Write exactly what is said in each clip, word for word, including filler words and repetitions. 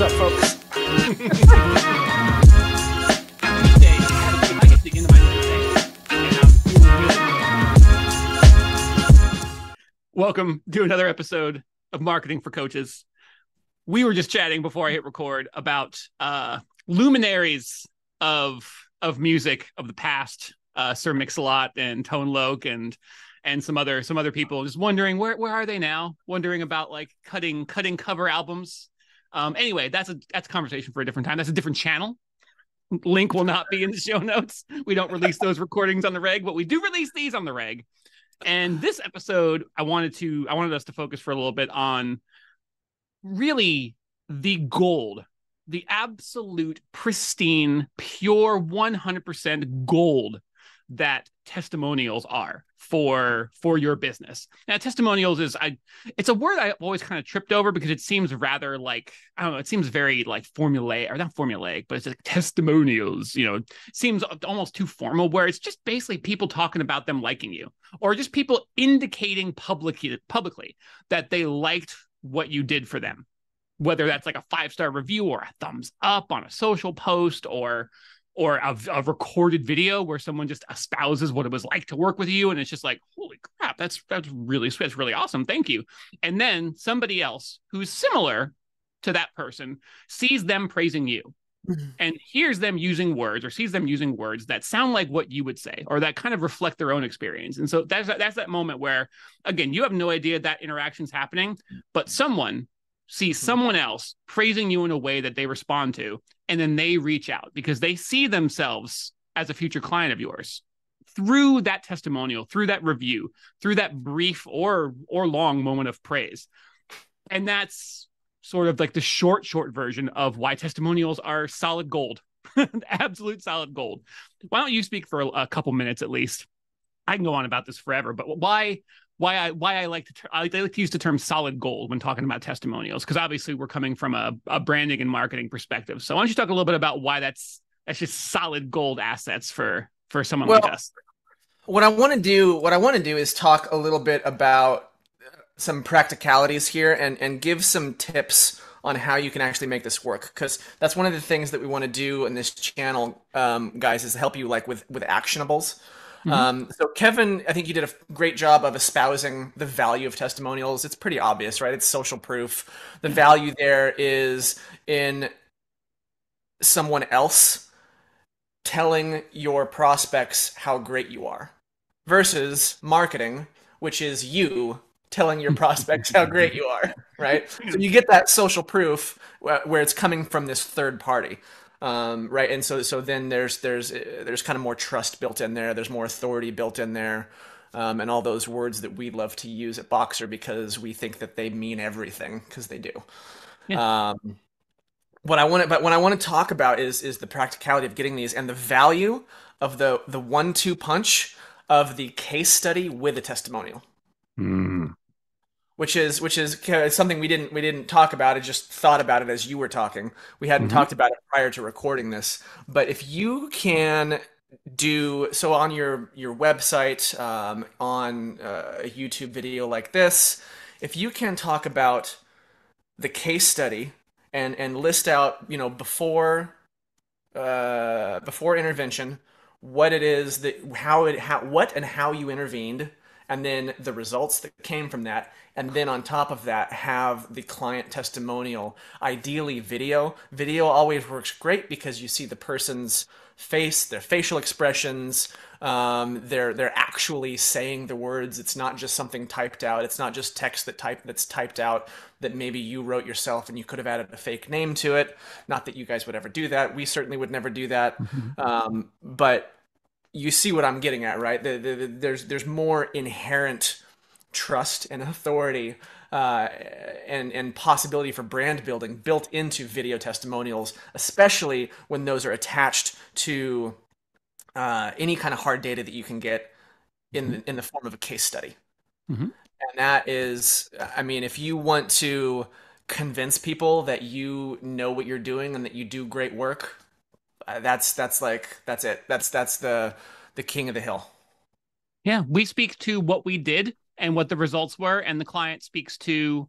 What's up, folks? Today, I get to get into my little thing, and I'm feeling good. Welcome to another episode of Marketing for Coaches. We were just chatting before I hit record about uh, luminaries of of music of the past, uh, Sir Mix-a-Lot and Tone Loc and. And some other some other people just wondering where where are they now? Wondering about like cutting cutting cover albums. Um, anyway, that's a that's a conversation for a different time. That's a different channel. Link will not be in the show notes. We don't release those recordings on the reg, but we do release these on the reg. And this episode, I wanted to I wanted us to focus for a little bit on really the gold, the absolute pristine, pure one hundred percent gold that testimonials are for for your business. Now, testimonials is I it's a word I've always kind of tripped over because it seems rather like, I don't know, it seems very like formulaic, or not formulaic, but it's like testimonials, you know, it seems almost too formal, where it's just basically people talking about them liking you, or just people indicating public, publicly that they liked what you did for them, whether that's like a five-star review or a thumbs up on a social post, or Or a, a recorded video where someone just espouses what it was like to work with you. And it's just like, holy crap, that's that's really sweet. That's really awesome. Thank you. And then somebody else who's similar to that person sees them praising you mm-hmm. and hears them using words or sees them using words that sound like what you would say or that kind of reflect their own experience. And so that's, that's that moment where, again, you have no idea that interaction's happening, but someone see someone else praising you in a way that they respond to, and then they reach out because they see themselves as a future client of yours through that testimonial, through that review, through that brief or or long moment of praise. And that's sort of like the short, short version of why testimonials are solid gold, absolute solid gold. Why don't you speak for a couple minutes at least? I can go on about this forever, but why... Why I why I like to I like to use the term solid gold when talking about testimonials, because obviously we're coming from a, a branding and marketing perspective. So why don't you talk a little bit about why that's that's just solid gold assets for for someone well, like us? What I want to do what I want to do is talk a little bit about some practicalities here and and give some tips on how you can actually make this work, because that's one of the things that we want to do in this channel, um, guys, is to help you like with with actionables. Mm-hmm. Um, so Kevin, I think you did a great job of espousing the value of testimonials. It's pretty obvious, right? It's social proof. The value there is in someone else telling your prospects how great you are versus marketing, which is you telling your prospects how great you are, right? So you get that social proof where it's coming from this third party. Um, right. And so, so then there's, there's, there's kind of more trust built in there. There's more authority built in there. Um, and all those words that we love to use at Boxer because we think that they mean everything, because they do. Yeah. Um, what I want to, but what I want to talk about is, is the practicality of getting these and the value of the, the one, two punch of the case study with a testimonial. Mm. Which is which is something we didn't we didn't talk about. I just thought about it as you were talking. We hadn't mm-hmm. talked about it prior to recording this. But if you can do so on your your website, um, on uh, a YouTube video like this, if you can talk about the case study and and list out, you know, before uh, before intervention, what it is that how it how what and how you intervened. And then the results that came from that. And then on top of that, have the client testimonial, ideally video. Video always works great because you see the person's face, their facial expressions. Um, they're, they're actually saying the words. It's not just something typed out. It's not just text that type that's typed out that maybe you wrote yourself and you could have added a fake name to it. Not that you guys would ever do that. We certainly would never do that. Um, but you see what I'm getting at, right? The, the, the, there's there's more inherent trust and authority uh, and, and possibility for brand building built into video testimonials, especially when those are attached to uh, any kind of hard data that you can get in the, in the form of a case study. Mm-hmm. And that is, I mean, if you want to convince people that you know what you're doing and that you do great work, That's that's like that's it. That's that's the the king of the hill. Yeah, we speak to what we did and what the results were, and the client speaks to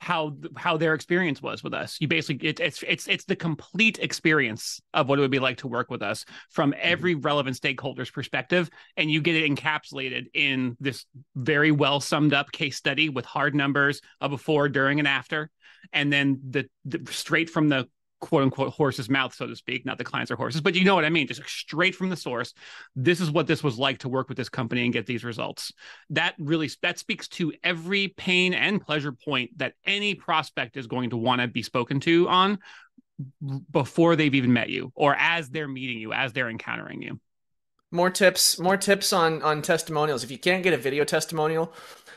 how how their experience was with us. You basically it, it's it's it's the complete experience of what it would be like to work with us from every relevant stakeholder's perspective, and you get it encapsulated in this very well summed up case study with hard numbers of before, during, and after, and then the, the straight from the quote unquote horse's mouth, so to speak. Not the clients are horses, but you know what I mean. Just straight from the source. This is what this was like to work with this company and get these results. That really, that speaks to every pain and pleasure point that any prospect is going to want to be spoken to on before they've even met you, or as they're meeting you, as they're encountering you. More tips, more tips on, on testimonials. If you can't get a video testimonial,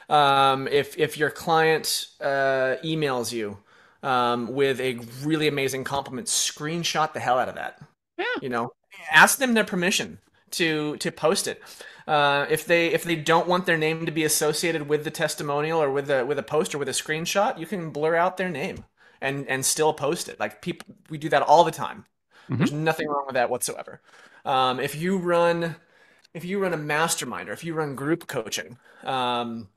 um, if, if your client uh, emails you, Um, with a really amazing compliment, screenshot the hell out of that. Yeah. You know, ask them their permission to to post it. Uh, if they if they don't want their name to be associated with the testimonial or with a with a post or with a screenshot, you can blur out their name and and still post it. Like people, we do that all the time. Mm-hmm. There's nothing wrong with that whatsoever. Um, if you run if you run a mastermind or if you run group coaching, um,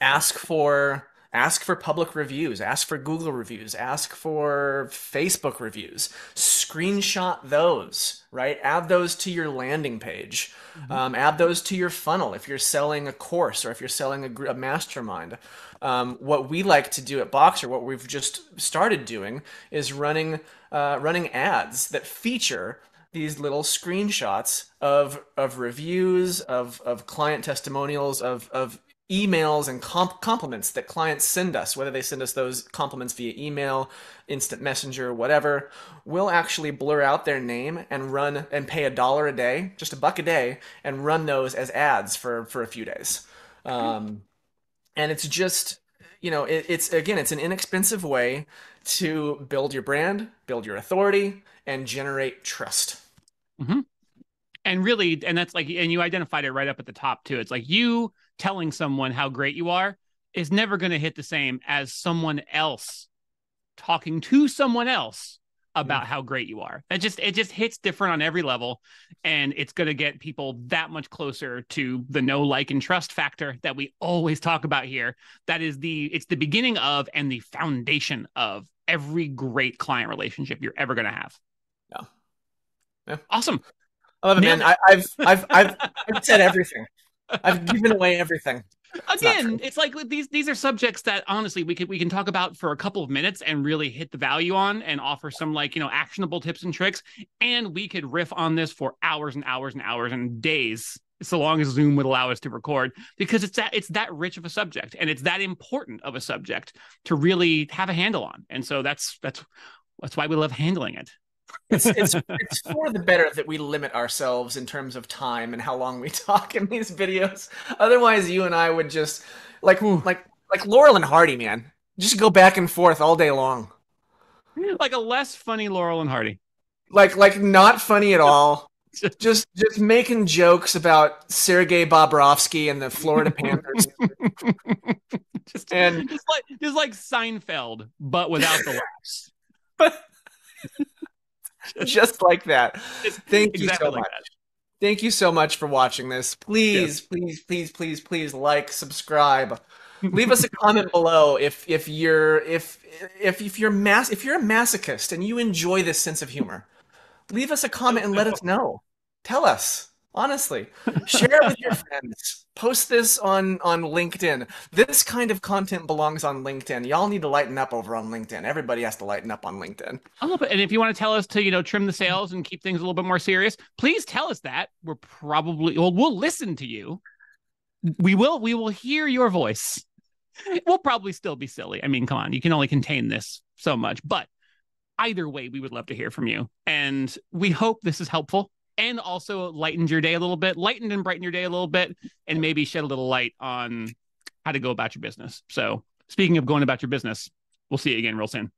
ask for. Ask for public reviews, ask for Google reviews, ask for Facebook reviews, screenshot those, right? Add those to your landing page, mm-hmm. um, add those to your funnel if you're selling a course or if you're selling a, a mastermind. Um, what we like to do at Boxer, what we've just started doing is running, uh, running ads that feature these little screenshots of, of reviews, of, of client testimonials, of, of emails and comp- compliments that clients send us, whether they send us those compliments via email, instant messenger, whatever. We'll actually blur out their name and run and pay a dollar a day, just a buck a day, and run those as ads for, for a few days. Um, and it's just, you know, it, it's, again, it's an inexpensive way to build your brand, build your authority, and generate trust. Mm-hmm. And really, and that's like, and you identified it right up at the top too. It's like you telling someone how great you are is never going to hit the same as someone else talking to someone else about how great you are. It just, it just hits different on every level. And it's going to get people that much closer to the know, like, and trust factor that we always talk about here. That is the, it's the beginning of, and the foundation of every great client relationship you're ever going to have. Yeah. Yeah. Awesome. I love it, man. I, I've, I've, I've, I've said everything. I've given away everything. That's Again, it's like these, these are subjects that honestly we can, we can talk about for a couple of minutes and really hit the value on and offer some, like, you know, actionable tips and tricks. And we could riff on this for hours and hours and hours and days, so long as Zoom would allow us to record, because it's that, it's that rich of a subject and it's that important of a subject to really have a handle on. And so that's, that's, that's why we love handling it. it's, it's it's for the better that we limit ourselves in terms of time and how long we talk in these videos. Otherwise, you and I would just like Ooh. like like Laurel and Hardy, man. Just go back and forth all day long. Like a less funny Laurel and Hardy. Like like not funny at all. just just making jokes about Sergei Bobrovsky and the Florida Panthers. just and just like just like Seinfeld, but without the laughs. But just like that. Thank you so much. Thank you so much for watching this. Please, please, please, please, please like, subscribe. Leave us a comment below if if you're if if if you're mas if you're a masochist and you enjoy this sense of humor. Leave us a comment and let us know. Tell us. Honestly, share it with your friends. Post this on, on LinkedIn. This kind of content belongs on LinkedIn. Y'all need to lighten up over on LinkedIn. Everybody has to lighten up on LinkedIn. A little bit. And if you want to tell us to, you know, trim the sails and keep things a little bit more serious, please tell us that. We're probably, well, we'll listen to you. We will, we will hear your voice. We'll probably still be silly. I mean, come on, you can only contain this so much, but either way, we would love to hear from you. And we hope this is helpful. And also lightened your day a little bit, lightened and brightened your day a little bit, and maybe shed a little light on how to go about your business. So speaking of going about your business, we'll see you again real soon.